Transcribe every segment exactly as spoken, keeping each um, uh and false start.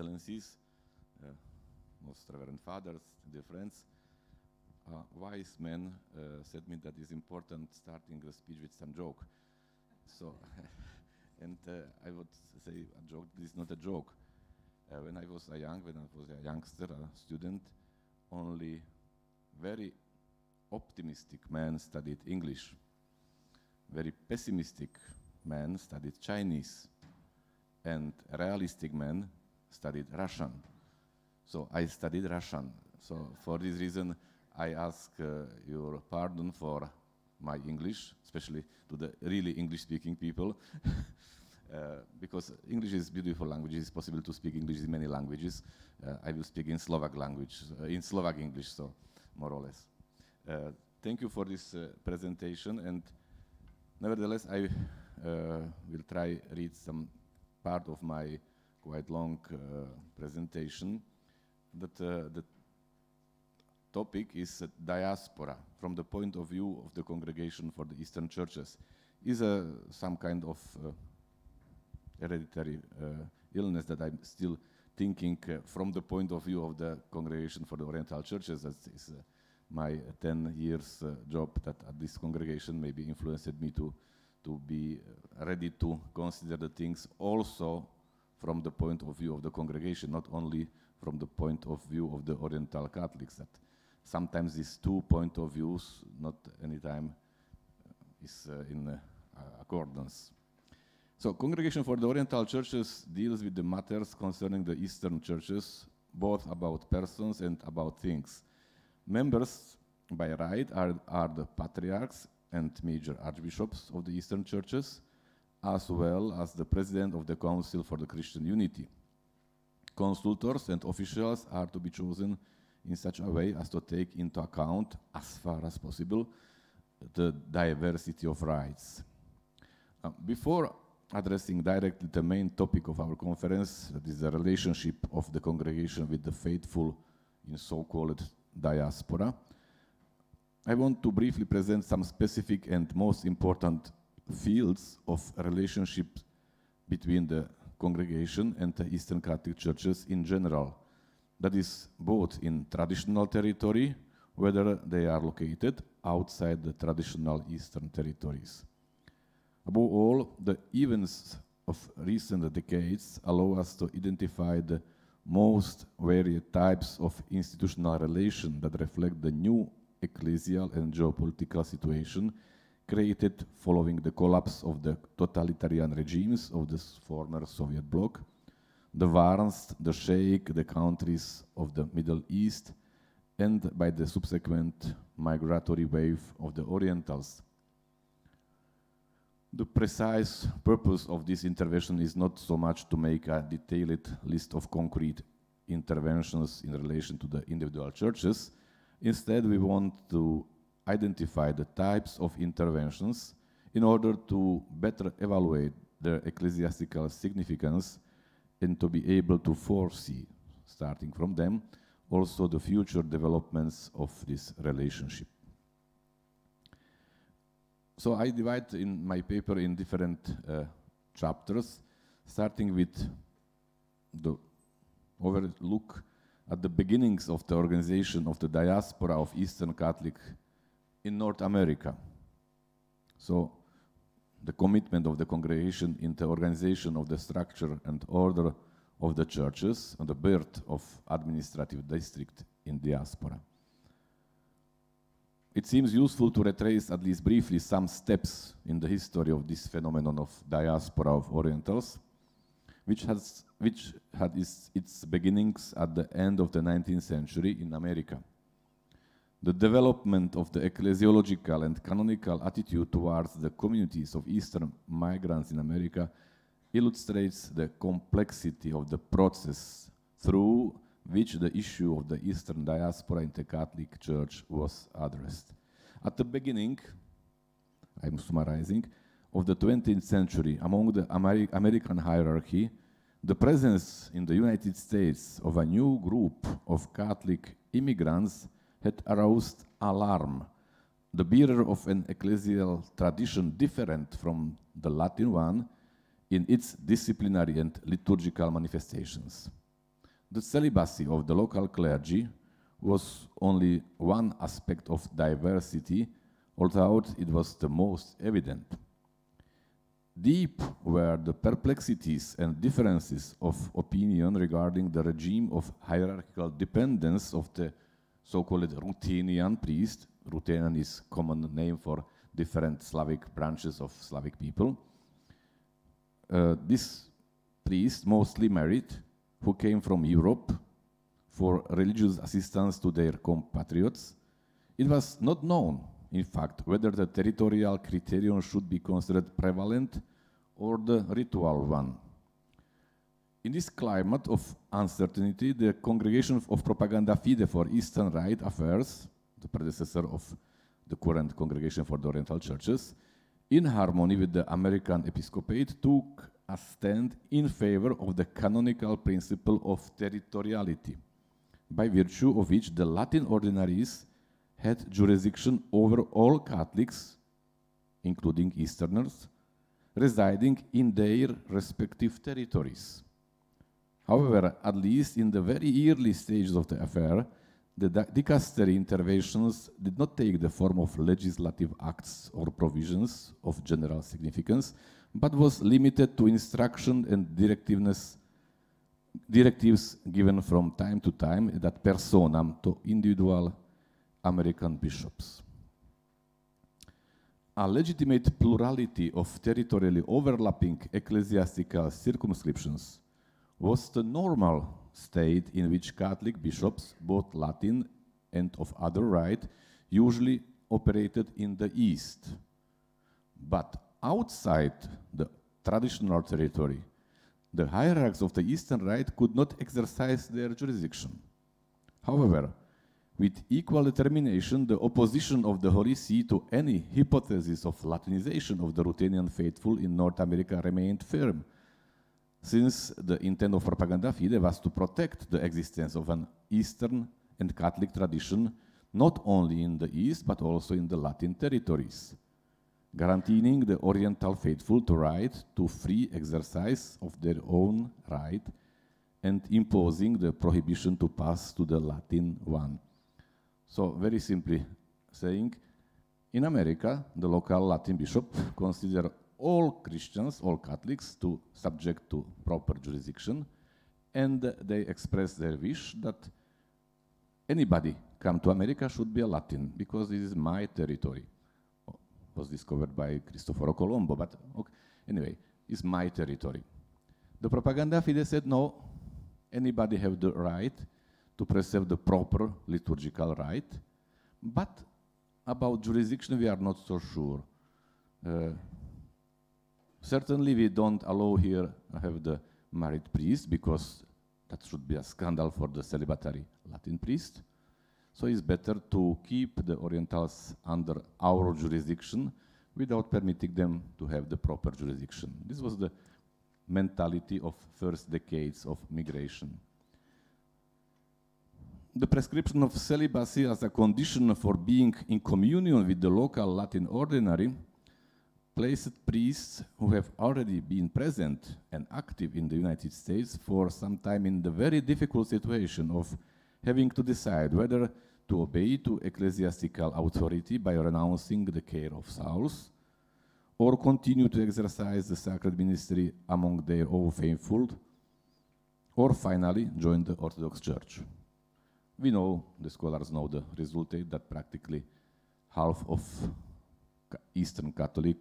Excellencies, uh, most Reverend Fathers, dear friends, uh, wise men uh, said me that is important starting the speech with some joke. So, and uh, I would say a joke, this is not a joke. Uh, when I was a young, when I was a youngster, a student, only very optimistic men studied English. Very pessimistic men studied Chinese. And realistic men studied Russian. So I studied Russian. So for this reason, I ask uh, your pardon for my English, especially to the really English-speaking people. Uh, because English is beautiful language, it's possible to speak English in many languages. Uh, I will speak in Slovak language, uh, in Slovak English, so more or less. Uh, thank you for this uh, presentation, and nevertheless, I uh, will try read some part of my quite long uh, presentation. That uh, the topic is uh, diaspora from the point of view of the Congregation for the Eastern Churches. Is uh, some kind of uh, hereditary uh, illness that I'm still thinking uh, from the point of view of the Congregation for the Oriental Churches. That is uh, my ten years uh, job that at this congregation maybe influenced me to, to be ready to consider the things also from the point of view of the congregation, not only from the point of view of the Oriental Catholics. That sometimes these two point of views, not anytime is uh, in uh, accordance. So, Congregation for the Oriental Churches deals with the matters concerning the Eastern Churches, both about persons and about things. Members by right are, are the patriarchs and major archbishops of the Eastern Churches, as well as the president of the Council for the Christian Unity. Consultors and officials are to be chosen in such a way as to take into account, as far as possible, the diversity of rights. Uh, before addressing directly the main topic of our conference, that is the relationship of the congregation with the faithful in so-called diaspora, I want to briefly present some specific and most important fields of relationship between the congregation and the Eastern Catholic Churches in general. That is both in traditional territory, whether they are located outside the traditional Eastern territories. Above all, the events of recent decades allow us to identify the most varied types of institutional relations that reflect the new ecclesial and geopolitical situation created following the collapse of the totalitarian regimes of the former Soviet bloc, the warns, the shake, the countries of the Middle East, and by the subsequent migratory wave of the Orientals. The precise purpose of this intervention is not so much to make a detailed list of concrete interventions in relation to the individual churches. Instead, we want to identify the types of interventions in order to better evaluate their ecclesiastical significance and to be able to foresee, starting from them, also the future developments of this relationship. So I divide in my paper in different uh, chapters, starting with the overlook at the beginnings of the organization of the diaspora of Eastern Catholic in North America. So the commitment of the congregation in the organization of the structure and order of the churches and the birth of administrative district in diaspora. It seems useful to retrace, at least briefly, some steps in the history of this phenomenon of diaspora of Orientals, which, has, which had its, its beginnings at the end of the nineteenth century in America. The development of the ecclesiological and canonical attitude towards the communities of Eastern migrants in America illustrates the complexity of the process through which the issue of the Eastern diaspora in the Catholic Church was addressed. At the beginning, I'm summarizing, of the twentieth century, among the Ameri- American hierarchy, the presence in the United States of a new group of Catholic immigrants had aroused alarm. The bearer of an ecclesial tradition different from the Latin one in its disciplinary and liturgical manifestations. The celibacy of the local clergy was only one aspect of diversity, although it was the most evident. Deep were the perplexities and differences of opinion regarding the regime of hierarchical dependence of the so-called Ruthenian priest. Ruthenian is a common name for different Slavic branches of Slavic people. Uh, this priest mostly married, who came from Europe for religious assistance to their compatriots. It was not known, in fact, whether the territorial criterion should be considered prevalent or the ritual one. In this climate of uncertainty, the Congregation of Propaganda Fide for Eastern Rite Affairs, the predecessor of the current Congregation for the Oriental Churches, in harmony with the American Episcopate, took a stand in favor of the canonical principle of territoriality, by virtue of which the Latin ordinaries had jurisdiction over all Catholics, including Easterners, residing in their respective territories. However, at least in the very early stages of the affair, the dicastery interventions did not take the form of legislative acts or provisions of general significance, but was limited to instruction and directiveness, directives given from time to time that personam to individual American bishops. A legitimate plurality of territorially overlapping ecclesiastical circumscriptions was the normal state in which Catholic bishops, both Latin and of other rite, usually operated in the East. But outside the traditional territory, the hierarchs of the Eastern Rite could not exercise their jurisdiction. However, with equal determination, the opposition of the Holy See to any hypothesis of Latinization of the Ruthenian faithful in North America remained firm, since the intent of Propaganda Fide was to protect the existence of an Eastern and Catholic tradition, not only in the East, but also in the Latin territories, guaranteeing the Oriental faithful the right to free exercise of their own right and imposing the prohibition to pass to the Latin one. So, very simply saying, in America, the local Latin bishop considered all Christians, all Catholics, to subject to proper jurisdiction, and they expressed their wish that anybody come to America should be a Latin, because this is my territory. Was discovered by Cristoforo Colombo, but okay, anyway, it's my territory. The Propaganda Fide said, no, anybody have the right to preserve the proper liturgical right, but about jurisdiction we are not so sure. Uh, certainly we don't allow here have the married priest, because that should be a scandal for the celibatary Latin priest. So it's better to keep the Orientals under our jurisdiction without permitting them to have the proper jurisdiction. This was the mentality of first decades of migration. The prescription of celibacy as a condition for being in communion with the local Latin ordinary placed priests who have already been present and active in the United States for some time in the very difficult situation of having to decide whether to obey to ecclesiastical authority by renouncing the care of souls, or continue to exercise the sacred ministry among their own faithful, or finally join the Orthodox Church. We know, the scholars know the result, that practically half of Eastern Catholic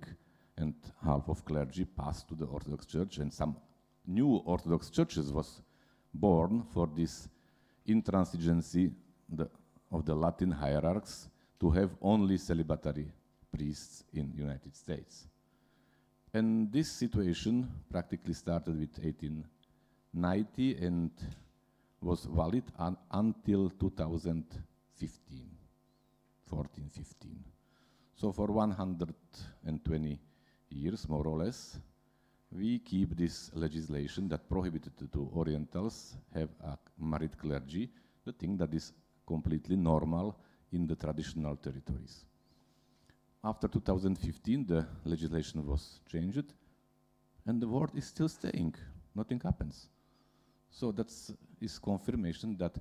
and half of clergy passed to the Orthodox Church, and some new Orthodox churches was born for this intransigency the, of the Latin hierarchs to have only celibatary priests in the United States. And this situation practically started with eighteen ninety and was valid un until two thousand fifteen, fourteen fifteen. So for one hundred twenty years, more or less, we keep this legislation that prohibited to Orientals have a married clergy, the thing that is completely normal in the traditional territories. After two thousand fifteen, the legislation was changed, and the word is still staying. Nothing happens. So that is confirmation that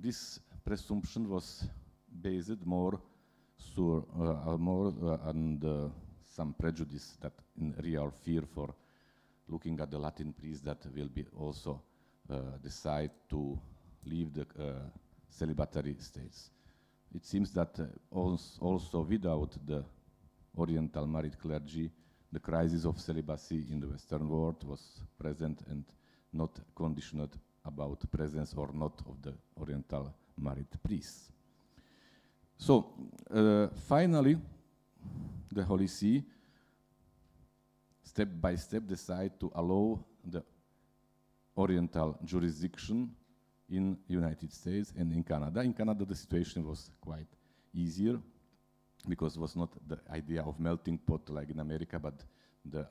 this presumption was based more sur, uh, more uh, on uh, some prejudice that in real fear for looking at the Latin priests that will be also uh, decide to leave the uh, celibatary states. It seems that uh, als also without the Oriental married clergy, the crisis of celibacy in the Western world was present and not conditioned about presence or not of the Oriental married priests. So uh, finally, the Holy See, step by step, decide to allow the Oriental jurisdiction in United States and in Canada. In Canada, the situation was quite easier because it was not the idea of melting pot like in America, but the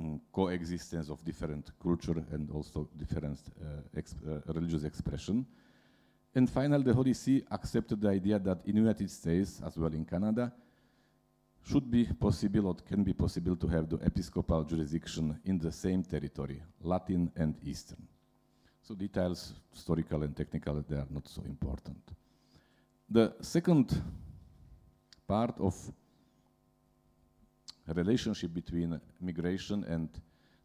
mm, coexistence of different culture and also different uh, exp uh, religious expression. And finally, the Holy See accepted the idea that in United States, as well in Canada, should be possible or can be possible to have the episcopal jurisdiction in the same territory, Latin and Eastern. So details, historical and technical, they are not so important. The second part of relationship between migration and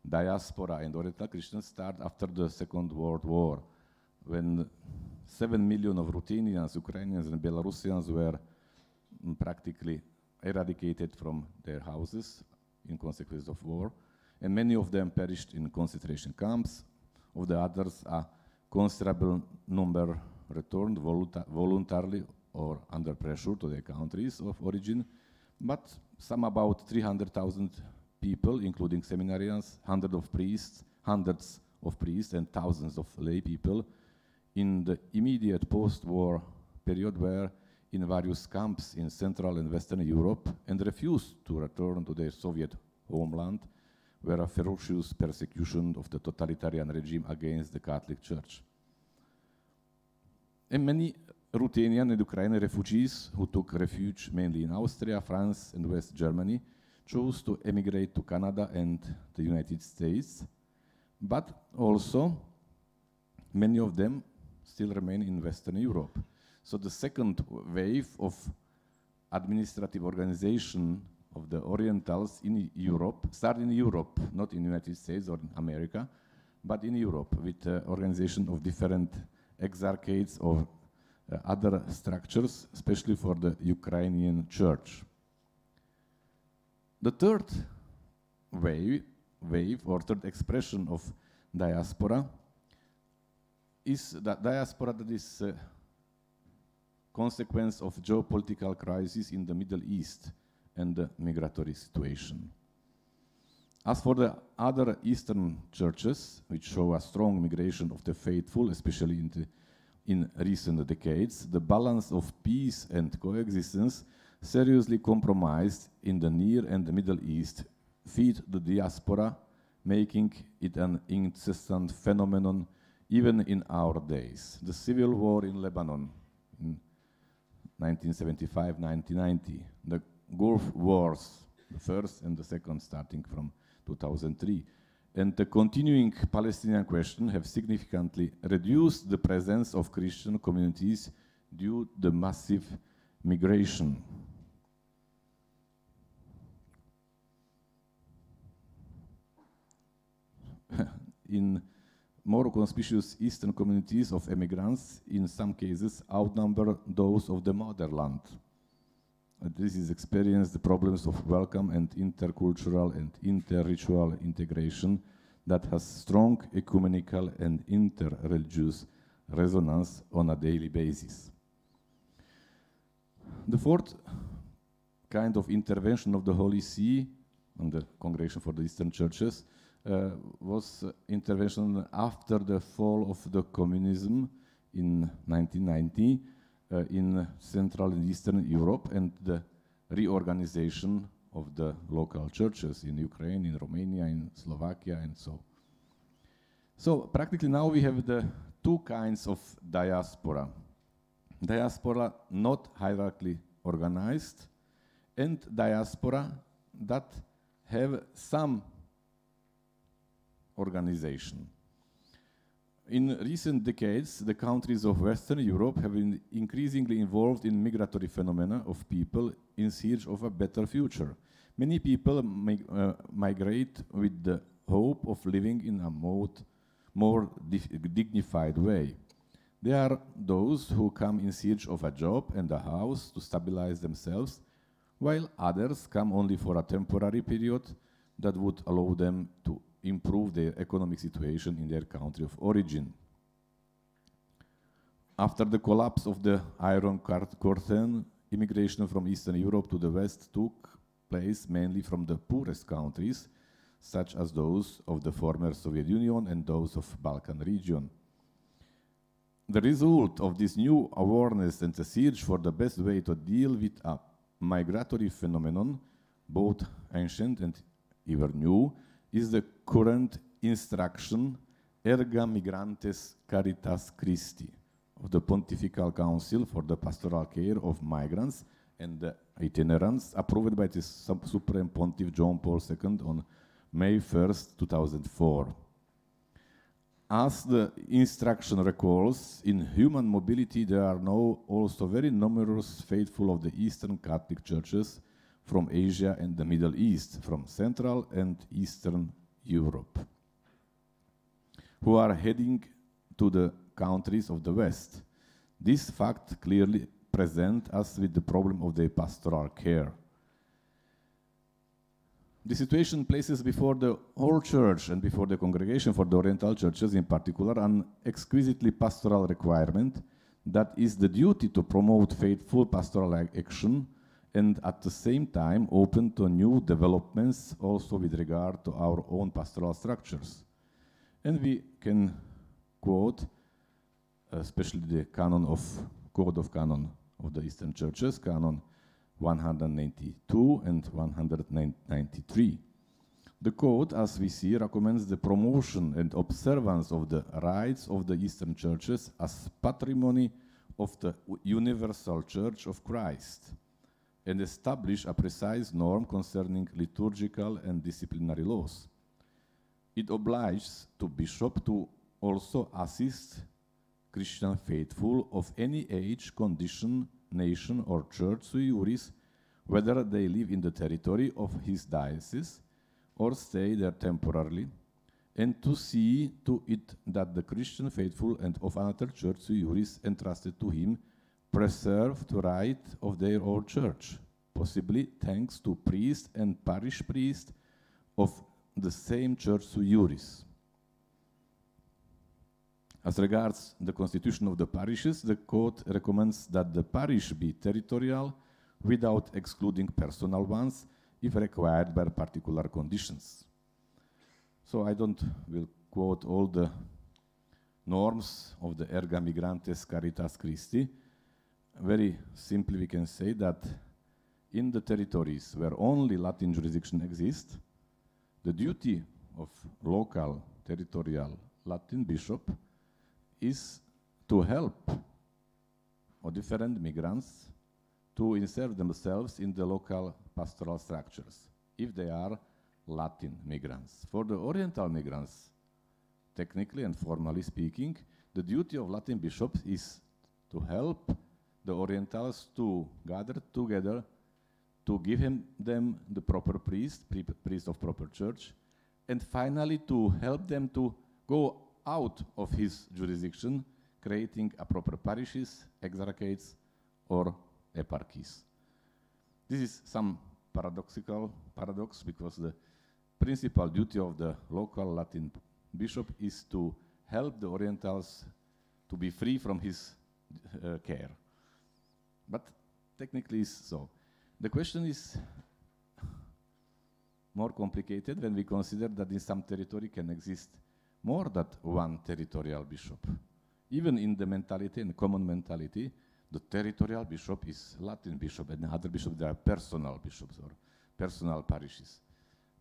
diaspora and Oriental Christians start after the Second World War, when seven million of Ruthenians, Ukrainians, and Belarusians were mm, practically eradicated from their houses in consequence of war, and many of them perished in concentration camps. Of the others, a considerable number returned voluntarily or under pressure to their countries of origin, but some about three hundred thousand people, including seminarians, hundreds of priests, hundreds of priests, and thousands of lay people, in the immediate post-war period were in various camps in Central and Western Europe and refused to return to their Soviet homeland, where a ferocious persecution of the totalitarian regime against the Catholic Church. And many Ruthenian and Ukrainian refugees who took refuge mainly in Austria, France, and West Germany chose to emigrate to Canada and the United States, but also many of them still remain in Western Europe. So the second wave of administrative organization of the Orientals in Europe, started in Europe, not in the United States or in America, but in Europe with uh, organization of different exarchates or uh, other structures, especially for the Ukrainian church. The third wave, wave or third expression of diaspora is the diaspora that is uh, consequence of geopolitical crisis in the Middle East and the migratory situation. As for the other Eastern churches, which show a strong migration of the faithful, especially in, the, in recent decades, the balance of peace and coexistence seriously compromised in the Near and the Middle East feed the diaspora, making it an incessant phenomenon even in our days. The civil war in Lebanon in nineteen seventy-five to nineteen ninety, the Gulf Wars, the first and the second starting from two thousand three, and the continuing Palestinian question have significantly reduced the presence of Christian communities due to the massive migration. In more conspicuous Eastern communities of immigrants, in some cases, outnumber those of the motherland. This is experienced the problems of welcome and intercultural and inter-ritual integration that has strong ecumenical and inter-religious resonance on a daily basis. The fourth kind of intervention of the Holy See and the Congregation for the Eastern Churches uh, was uh, intervention after the fall of the communism in nineteen ninety. Uh, in Central and Eastern Europe and the reorganization of the local churches in Ukraine, in Romania, in Slovakia, and so. So practically now we have the two kinds of diaspora. Diaspora not hierarchically organized and diaspora that have some organization. In recent decades, the countries of Western Europe have been increasingly involved in migratory phenomena of people in search of a better future. Many people mig uh, migrate with the hope of living in a mode, more dignified way. There are those who come in search of a job and a house to stabilize themselves, while others come only for a temporary period that would allow them to improve their economic situation in their country of origin. After the collapse of the Iron Curtain, immigration from Eastern Europe to the West took place mainly from the poorest countries, such as those of the former Soviet Union and those of the Balkan region. The result of this new awareness and the search for the best way to deal with a migratory phenomenon, both ancient and even new, is the current instruction Erga Migrantes Caritas Christi of the Pontifical Council for the Pastoral Care of Migrants and the Itinerants, approved by the Supreme Pontiff John Paul the Second on May first, two thousand four. As the instruction recalls, in human mobility there are now also very numerous faithful of the Eastern Catholic Churches from Asia and the Middle East, from Central and Eastern Europe, who are heading to the countries of the West. This fact clearly presents us with the problem of their pastoral care. The situation places before the whole Church and before the Congregation for the Oriental Churches in particular an exquisitely pastoral requirement that is the duty to promote faithful pastoral action and at the same time open to new developments also with regard to our own pastoral structures. And we can quote, especially the canon of, Code of Canon of the Eastern Churches, Canon one hundred ninety-two and one hundred ninety-three. The Code, as we see, recommends the promotion and observance of the rites of the Eastern Churches as patrimony of the universal Church of Christ, and establish a precise norm concerning liturgical and disciplinary laws. It obliges the bishop to also assist Christian faithful of any age, condition, nation, or church sui juris, whether they live in the territory of his diocese or stay there temporarily, and to see to it that the Christian faithful and of another church sui juris entrusted to him preserve the right of their own church, possibly thanks to priest and parish priest of the same church sui juris. As regards the constitution of the parishes, the Code recommends that the parish be territorial without excluding personal ones if required by particular conditions. So I don't will quote all the norms of the Erga Migrantes Caritas Christi. Very simply, we can say that in the territories where only Latin jurisdiction exists, the duty of local territorial Latin bishop is to help different migrants to insert themselves in the local pastoral structures, if they are Latin migrants. For the Oriental migrants, technically and formally speaking, the duty of Latin bishops is to help the Orientals to gather together to give him, them the proper priest, priest of proper church, and finally to help them to go out of his jurisdiction, creating a proper parishes, exarchates, or eparchies. This is some paradoxical paradox, because the principal duty of the local Latin bishop is to help the Orientals to be free from his uh, care. But technically it's so. The question is more complicated when we consider that in some territory can exist more than one territorial bishop. Even in the mentality, in the common mentality, the territorial bishop is Latin bishop, and other bishops, there are personal bishops or personal parishes.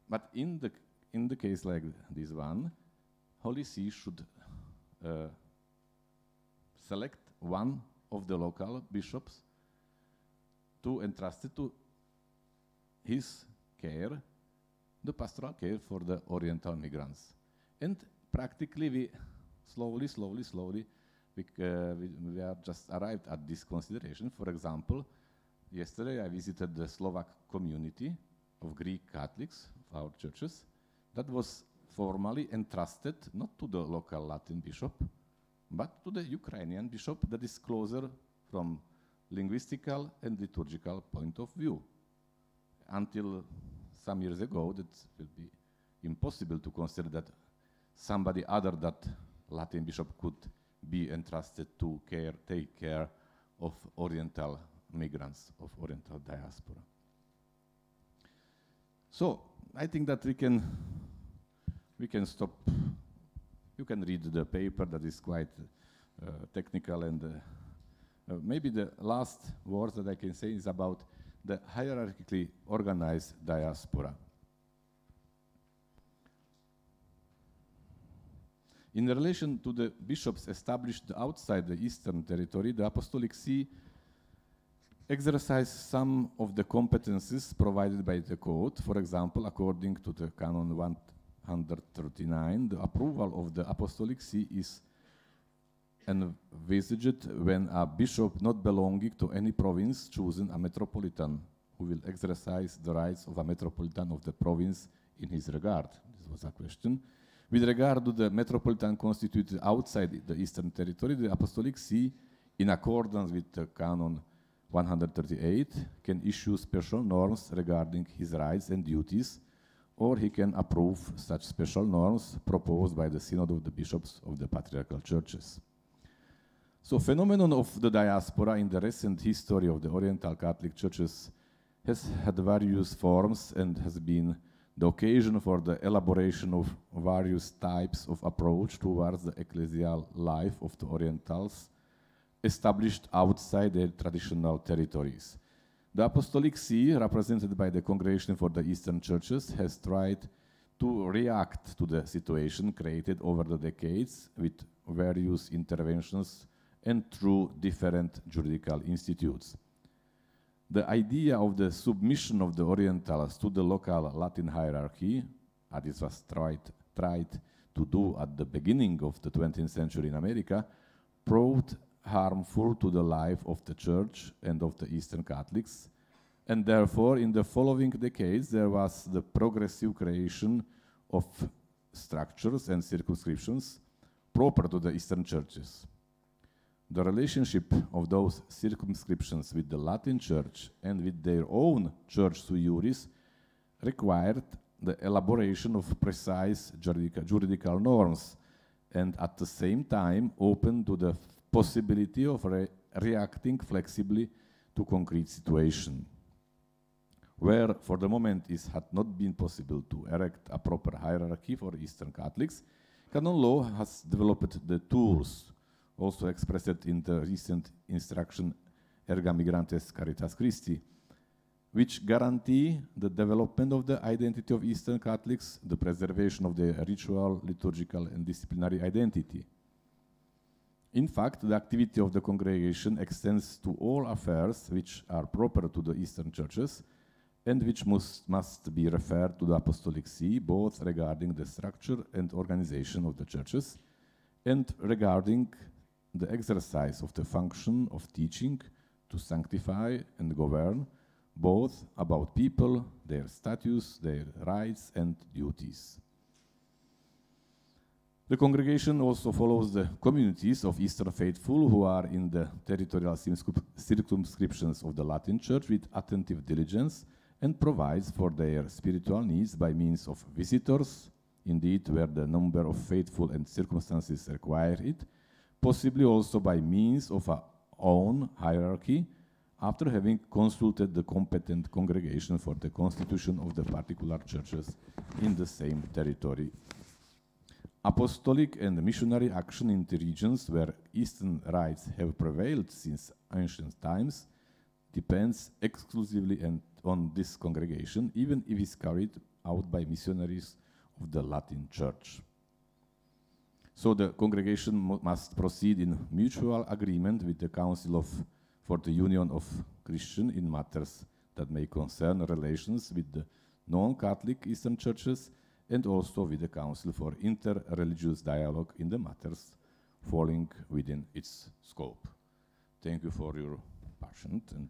But in the, in the case like this one, Holy See should uh, select one of the local bishops to entrust it to his care, the pastoral care for the Oriental migrants. And practically we slowly, slowly, slowly, we, uh, we, we are just arrived at this consideration. For example, yesterday I visited the Slovak community of Greek Catholics of our churches that was formally entrusted not to the local Latin bishop, but to the Ukrainian bishop that is closer from linguistical and liturgical point of view. Until some years ago, it will be impossible to consider that somebody other than Latin bishop could be entrusted to care, take care of Oriental migrants, of Oriental diaspora. So I think that we can, we can stop. You can read the paper that is quite uh, technical, and uh, uh, maybe the last word that I can say is about the hierarchically organized diaspora. In relation to the bishops established outside the Eastern territory, the Apostolic See exercises some of the competences provided by the Code. For example, according to the Canon one thirty-nine, the approval of the Apostolic See is envisaged when a bishop not belonging to any province chosen a metropolitan who will exercise the rights of a metropolitan of the province in his regard. This was a question. With regard to the metropolitan constituted outside the Eastern territory, the Apostolic See, in accordance with the Canon one thirty-eight, can issue special norms regarding his rights and duties, or he can approve such special norms proposed by the Synod of the Bishops of the Patriarchal Churches. So phenomenon of the diaspora in the recent history of the Oriental Catholic Churches has had various forms and has been the occasion for the elaboration of various types of approach towards the ecclesial life of the Orientals established outside their traditional territories. The Apostolic See, represented by the Congregation for the Eastern Churches, has tried to react to the situation created over the decades with various interventions and through different juridical institutes. The idea of the submission of the Orientals to the local Latin hierarchy, as it was tried, tried to do at the beginning of the twentieth century in America, proved harmful to the life of the Church and of the Eastern Catholics, and therefore in the following decades there was the progressive creation of structures and circumscriptions proper to the Eastern Churches. The relationship of those circumscriptions with the Latin Church and with their own Church sui juris required the elaboration of precise juridica juridical norms, and at the same time open to the possibility of re reacting flexibly to concrete situation, where for the moment it had not been possible to erect a proper hierarchy for Eastern Catholics. Canon law has developed the tools, also expressed in the recent instruction Erga Migrantes Caritas Christi, which guarantee the development of the identity of Eastern Catholics, the preservation of their ritual, liturgical, and disciplinary identity. In fact, the activity of the congregation extends to all affairs which are proper to the Eastern Churches and which must, must be referred to the Apostolic See, both regarding the structure and organization of the churches and regarding the exercise of the function of teaching to sanctify and govern, both about people, their status, their rights and duties. The congregation also follows the communities of Eastern faithful who are in the territorial circumscriptions of the Latin Church with attentive diligence and provides for their spiritual needs by means of visitors, indeed where the number of faithful and circumstances require it, possibly also by means of our own hierarchy after having consulted the competent congregation for the constitution of the particular churches in the same territory. Apostolic and missionary action in the regions where Eastern rites have prevailed since ancient times depends exclusively and on this congregation, even if it's carried out by missionaries of the Latin Church. So the congregation must proceed in mutual agreement with the Council of, for the Union of Christian in matters that may concern relations with the non-Catholic Eastern Churches, and also with the Council for Inter-religious Dialogue in the matters falling within its scope. Thank you for your patience and